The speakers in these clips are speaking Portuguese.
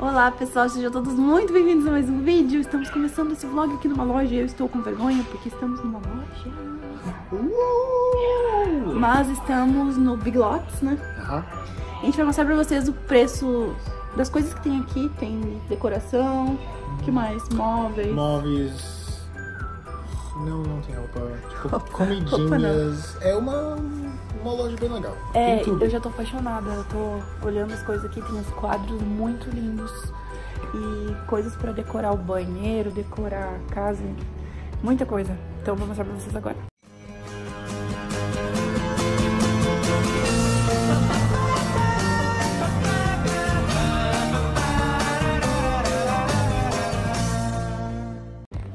Olá pessoal, sejam todos muito bem-vindos a mais um vídeo. Estamos começando esse vlog aqui numa loja e eu estou com vergonha porque estamos numa loja. Mas estamos no Big Lots, né? A gente vai mostrar pra vocês o preço das coisas que tem aqui. Tem decoração, que mais? Móveis. Móveis... Não, não tem roupa. Tipo, opa, comidinhas. Opa, é uma loja bem legal. É, eu já tô apaixonada, eu tô olhando as coisas aqui, tem uns quadros muito lindos e coisas pra decorar o banheiro, decorar a casa, muita coisa. Então vou mostrar pra vocês agora.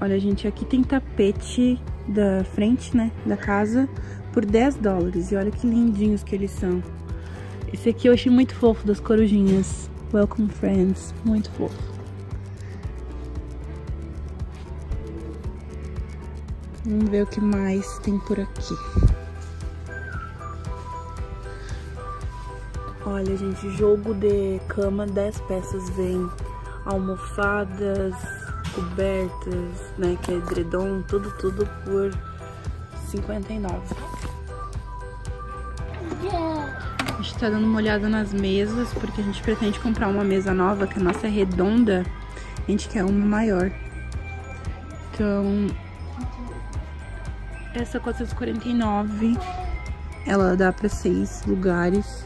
Olha gente, aqui tem tapete da frente, né, da casa, por 10 dólares. E olha que lindinhos que eles são. Esse aqui eu achei muito fofo, das corujinhas. Welcome Friends. Muito fofo. Vamos ver o que mais tem por aqui. Olha, gente, jogo de cama, 10 peças. Vem almofadas, cobertas, né, que é edredom, tudo por 59. A gente tá dando uma olhada nas mesas, porque a gente pretende comprar uma mesa nova, que a nossa é redonda, a gente quer uma maior. Então, essa 449, ela dá pra 6 lugares.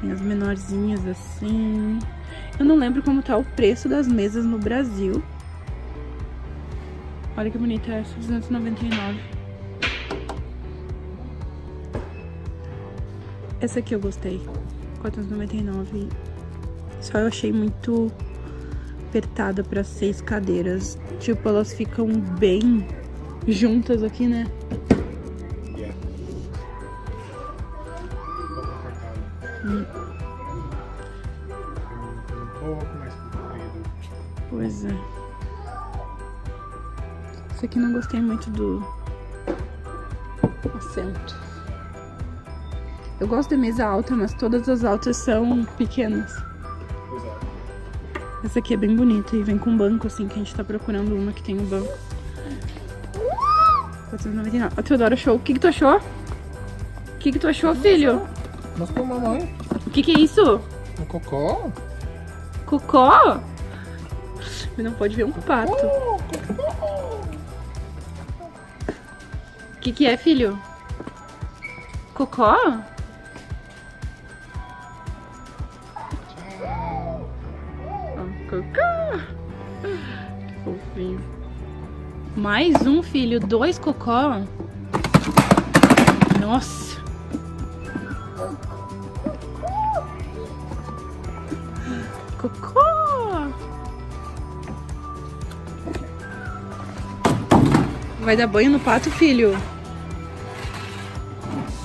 Tem as menorzinhas assim. Eu não lembro como tá o preço das mesas no Brasil. Olha que bonita essa, 299. Essa aqui eu gostei, 499. Só eu achei muito apertada para 6 cadeiras. Tipo, elas ficam bem juntas aqui, né? Yeah. Um pouco mais comprido. Pois é. Essa aqui não gostei muito do assento. Eu gosto de mesa alta, mas todas as altas são pequenas. Exato. Essa aqui é bem bonita e vem com banco, assim, que a gente tá procurando uma que tem um banco. 499. A Teodora achou. O que que tu achou? O que que tu achou, filho? Mas com a mamãe. O que que é isso? Um cocó. Cocó? Você não pode ver um pato. O que que é, filho? Cocó? Cocó! Que fofinho. Mais um, filho. 2 cocó. Nossa! Cocó! Vai dar banho no pato, filho?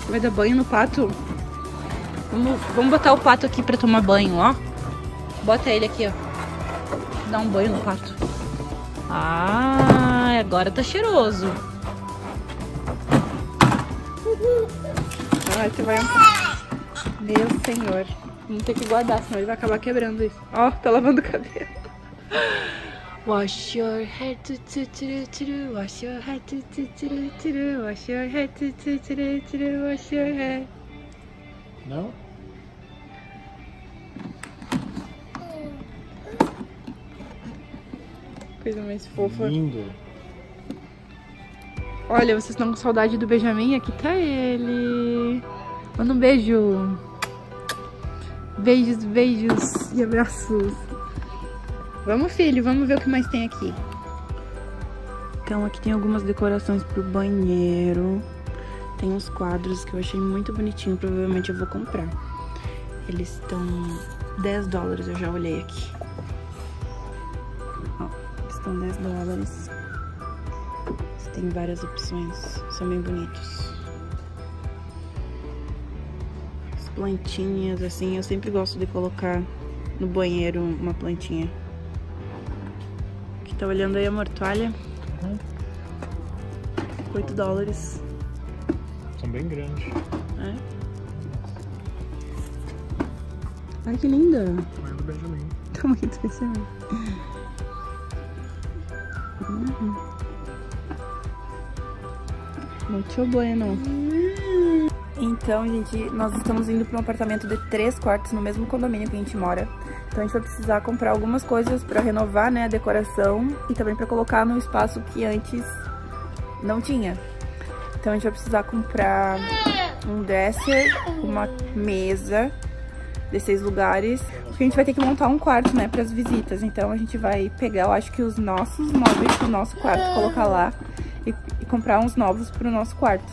Vai dar banho no pato? Vamos botar o pato aqui pra tomar banho, ó. Bota ele aqui, ó. Dar um banho no pato. Ah, agora tá cheiroso. Ai, você vai... Meu senhor. Vamos ter que guardar, senão ele vai acabar quebrando isso. Ó, tá lavando o cabelo. Wash your hair, tu tu tu tu. Wash your hair, tu tu tu tu. Wash your hair, tu tu tu tu. Wash your hair. Não? Coisa mais fofa. Lindo. Olha, vocês estão com saudade do Benjamin? Aqui tá ele. Manda um beijo. Beijos, beijos e abraços. Vamos, filho, vamos ver o que mais tem aqui. Então, aqui tem algumas decorações pro banheiro. Tem uns quadros que eu achei muito bonitinho. Provavelmente eu vou comprar. Eles estão 10 dólares, eu já olhei aqui. Estão 10 dólares. Tem várias opções. São bem bonitos. As plantinhas, assim. Eu sempre gosto de colocar no banheiro uma plantinha. Aqui tá olhando aí a mortoalha. 8 dólares. São bem grandes. É. Ai, que linda. Tamanho do Benjamin. Tô muito impressionada. Muito bueno. Então, gente, nós estamos indo para um apartamento de 3 quartos no mesmo condomínio que a gente mora. Então a gente vai precisar comprar algumas coisas para renovar, né, a decoração e também para colocar no espaço que antes não tinha. Então a gente vai precisar comprar um dresser, uma mesa de 6 lugares. Porque a gente vai ter que montar um quarto, né, para as visitas. Então a gente vai pegar, eu acho que os nossos móveis do nosso quarto, colocar lá e comprar uns novos para o nosso quarto.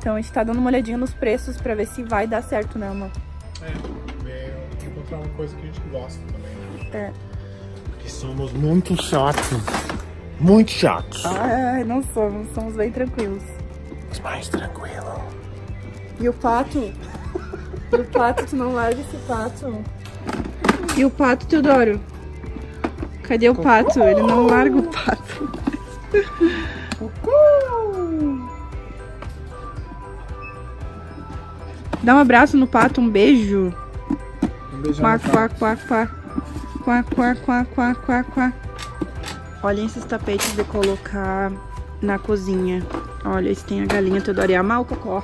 Então a gente tá dando uma olhadinha nos preços para ver se vai dar certo, né, amor? É, encontrar uma coisa que a gente gosta também, né? É. Porque somos muito chatos. Muito chatos. Ah, não somos. Somos bem tranquilos. Mais tranquilo. E o pato? E o pato, tu não larga esse pato. E o pato, Teodoro? Cadê o pato? Ele não larga o pato. Dá um abraço no pato, um beijo. Um beijão. Quá, quá, quá, quá. Quá, quá, quá, quá, quá, quá. Olhem esses tapetes de colocar na cozinha. Olha, esse tem a galinha Teodoro, amar o cocó.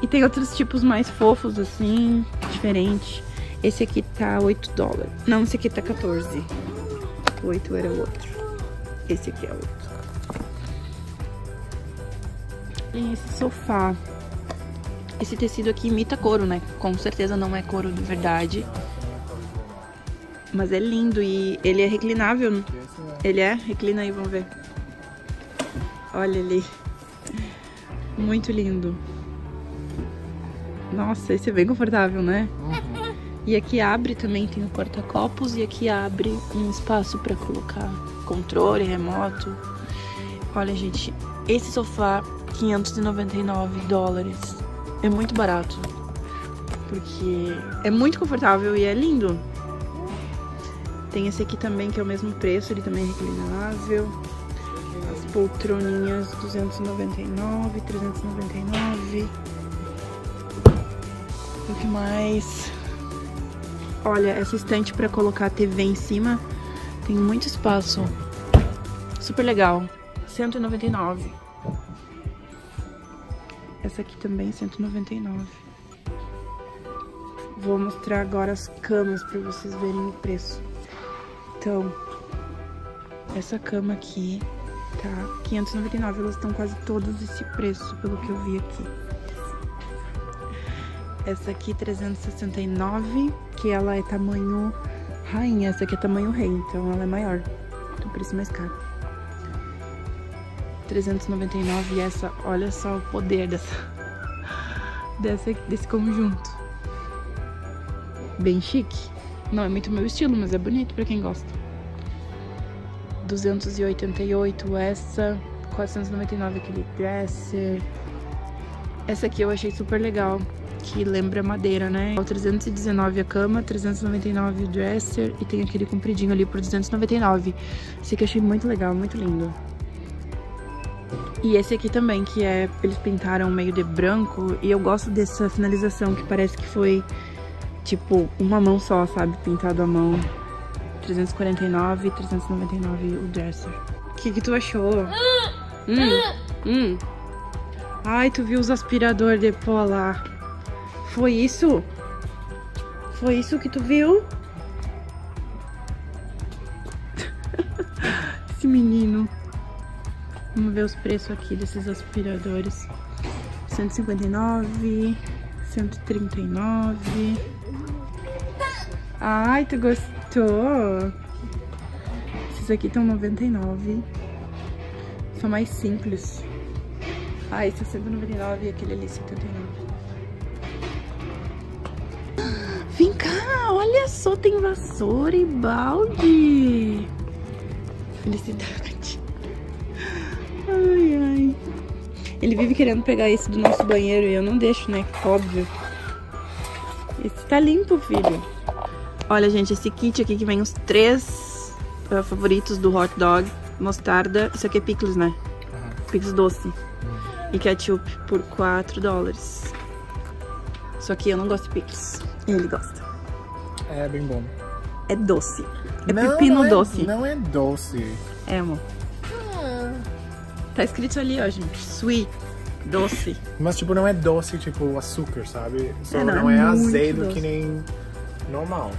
E tem outros tipos mais fofos, assim, diferente. Esse aqui tá $8. Não, esse aqui tá 14. 8 era o outro. Esse aqui é outro. Tem esse sofá. Esse tecido aqui imita couro, né? Com certeza não é couro de verdade. Mas é lindo e ele é reclinável, né? Ele é? Reclina aí, vamos ver. Olha ali. Muito lindo. Nossa, esse é bem confortável, né? Uhum. E aqui abre também, tem o porta-copos. E aqui abre um espaço pra colocar controle remoto. Olha, gente, esse sofá, $599. É muito barato. Porque é muito confortável e é lindo. Tem esse aqui também, que é o mesmo preço. Ele também é reclinável. As poltroninhas, $299, $399. O que mais? Olha, essa estante pra colocar a TV em cima. Tem muito espaço. Super legal. $199. Essa aqui também, $199. Vou mostrar agora as camas pra vocês verem o preço. Então, essa cama aqui tá $599. Elas estão quase todas esse preço, pelo que eu vi aqui. Essa aqui, $369, que ela é tamanho rainha. Essa aqui é tamanho rei, então ela é maior. Então, preço mais caro. $399 e essa, olha só o poder desse conjunto. Bem chique. Não é muito meu estilo, mas é bonito pra quem gosta. $288 essa, $499 aquele dresser. Essa aqui eu achei super legal, que lembra madeira, né? $319 a cama, $399 o dresser e tem aquele compridinho ali por $299. Esse aqui eu achei muito legal, muito lindo. E esse aqui também, que é, eles pintaram meio de branco e eu gosto dessa finalização que parece que foi tipo uma mão só, sabe? Pintado à mão. $349, $399 o dresser. O que tu achou? Ai, tu viu os aspirador de pó lá? Foi isso? Foi isso que tu viu? Esse menino. Vamos ver os preços aqui desses aspiradores. $159, $139. Ai, tu gostou? Esses aqui estão $99. São mais simples. Ah, esse é $199 e aquele ali $79. Vem cá, olha só, tem vassoura e balde. Felicidade. Ai, ai. Ele vive querendo pegar esse do nosso banheiro e eu não deixo, né? Óbvio. Esse tá limpo, filho. Olha, gente, esse kit aqui que vem os 3 favoritos do hot dog. Mostarda, isso aqui é picles, né? Picles doce. E ketchup por $4. Só que eu não gosto de picles. Ele gosta. É bem bom. É doce. É não, pepino não doce. Não é doce. É, amor. Tá escrito ali, ó, gente. Sweet. Doce. Mas, tipo, não é doce, tipo, açúcar, sabe? Só não é azedo doce. Que nem normal.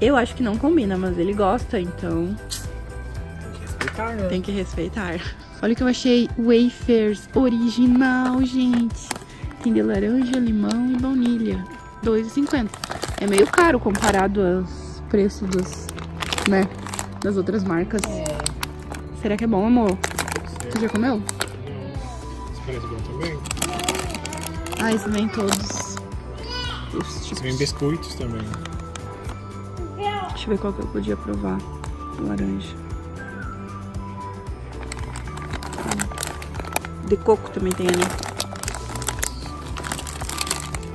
Eu acho que não combina, mas ele gosta, então... Tem que respeitar, né? Tem que respeitar. Olha o que eu achei. Wayfair's original, gente. Tem de laranja, limão e baunilha. R$2,50. É meio caro comparado aos preços dos, né, das outras marcas. É. Será que é bom, amor? Você já comeu? Não. Você parece bom também? Ah, isso vem todos os tipos. Isso vem biscoitos também. Deixa eu ver qual que eu podia provar. Laranja. De coco também tem, né?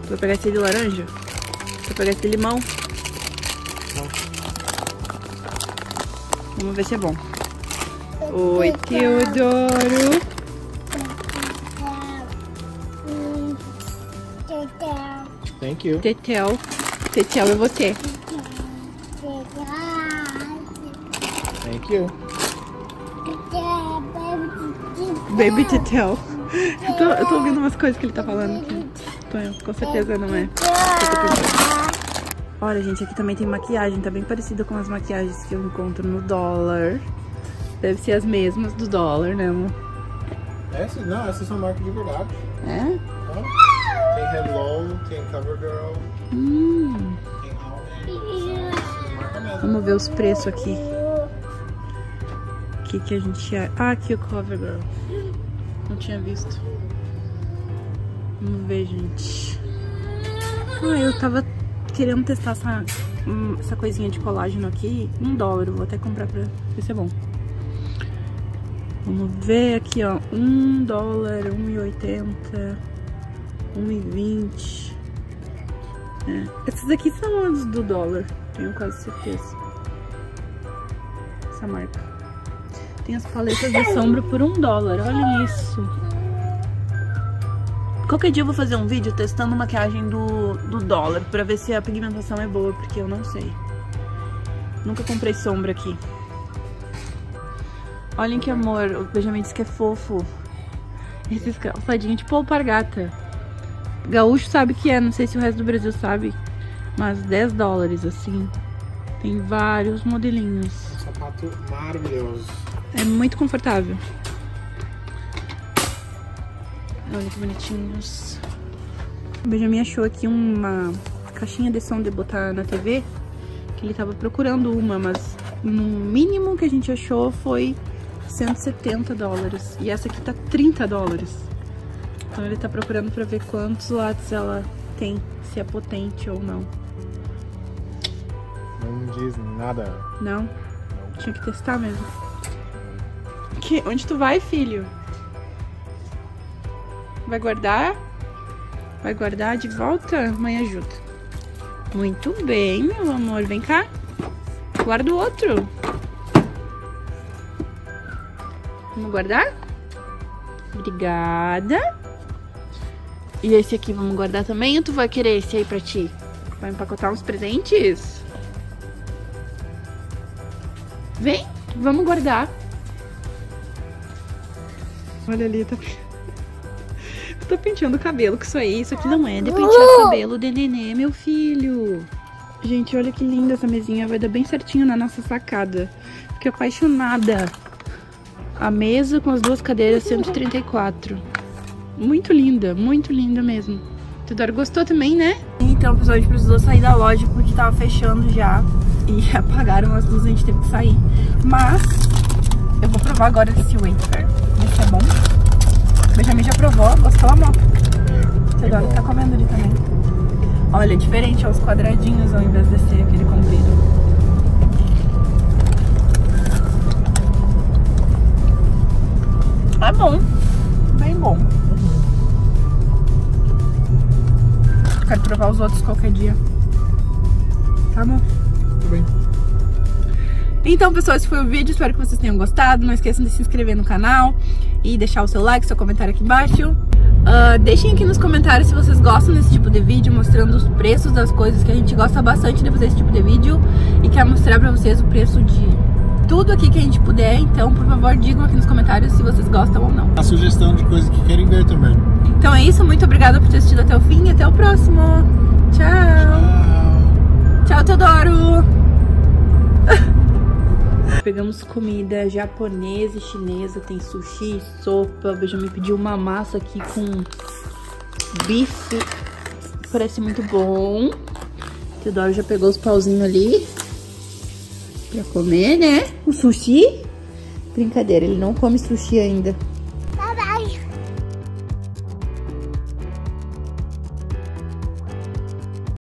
Vou pegar esse de laranja. Vou pegar esse de limão. Não. Vamos ver se é bom. Oi, Teodoro. Thank you. Tetel. Tetel é você. Thank you. Baby Tetel. Eu tô ouvindo umas coisas que ele tá falando aqui. Com certeza não é. Olha, gente, aqui também tem maquiagem. Tá bem parecida com as maquiagens que eu encontro no dólar. Deve ser as mesmas do dólar, né, amor? Essas não, essas são marcas de verdade. É? Tem Hello, tem Covergirl. Tem Always. Vamos ver os preços aqui. O que a gente... Ah, aqui o Covergirl. Não tinha visto. Vamos ver, gente. Ah, eu tava querendo testar essa coisinha de colágeno aqui. $1. Vou até comprar pra ver se é bom. Vamos ver aqui, ó. $1, 1,80, 1,20. É. Esses aqui são os do dólar. Tenho quase certeza. Essa marca. Tem as paletas de sombra por $1. Olha isso. Qualquer dia eu vou fazer um vídeo testando maquiagem do dólar pra ver se a pigmentação é boa, porque eu não sei. Nunca comprei sombra aqui. Olhem que amor. O Benjamin disse que é fofo. Esses calçadinhos tipo alpargata. Gaúcho sabe que é. Não sei se o resto do Brasil sabe. Mas $10, assim. Tem vários modelinhos. Um sapato maravilhoso. É muito confortável. Olha que bonitinhos. O Benjamin achou aqui uma caixinha de som de botar na TV. Que ele tava procurando uma, mas no mínimo que a gente achou foi $170. E essa aqui tá $30. Então ele tá procurando pra ver quantos watts ela tem, se é potente ou não. Não diz nada. Não? Tinha que testar mesmo. Onde tu vai, filho? Vai guardar? Vai guardar de volta? Mãe ajuda. Muito bem, meu amor. Vem cá. Guarda o outro. Vamos guardar? Obrigada. E esse aqui vamos guardar também? Ou tu vai querer esse aí pra ti? Vai empacotar uns presentes? Vem, vamos guardar. Olha ali, tá... Tu tá penteando o cabelo com isso aí. Isso aqui não é de pentear o cabelo de nenê, meu filho. Gente, olha que linda essa mesinha. Vai dar bem certinho na nossa sacada. Fiquei apaixonada. A mesa com as duas cadeiras, 134. Muito linda mesmo. Teodoro gostou também, né? Então, pessoal, a gente precisou sair da loja porque tava fechando já. E apagaram as luzes, a gente teve que sair. Mas eu vou provar agora esse Wayfair. Tá bom? O Benjamin já provou, gostou, amor? Teodoro tá comendo ali também. Olha, é diferente, aos quadradinhos ao invés de ser aquele comprido. É bom. Bem bom. Quero provar os outros qualquer dia. Tá, amor? Tudo bem. Então, pessoal, esse foi o vídeo. Espero que vocês tenham gostado. Não esqueçam de se inscrever no canal e deixar o seu like, seu comentário aqui embaixo. Deixem aqui nos comentários se vocês gostam desse tipo de vídeo, mostrando os preços das coisas, que a gente gosta bastante de fazer esse tipo de vídeo. E quer mostrar pra vocês o preço de tudo aqui que a gente puder. Então, por favor, digam aqui nos comentários se vocês gostam ou não. A sugestão de coisas que querem ver também. Então é isso, muito obrigada por ter assistido até o fim e até o próximo. Tchau. Tchau, Teodoro. Pegamos comida japonesa e chinesa, tem sushi, sopa. O Benjamin pediu uma massa aqui com bife, parece muito bom. Teodoro já pegou os pauzinhos ali pra comer, né? O sushi? Brincadeira, ele não come sushi ainda.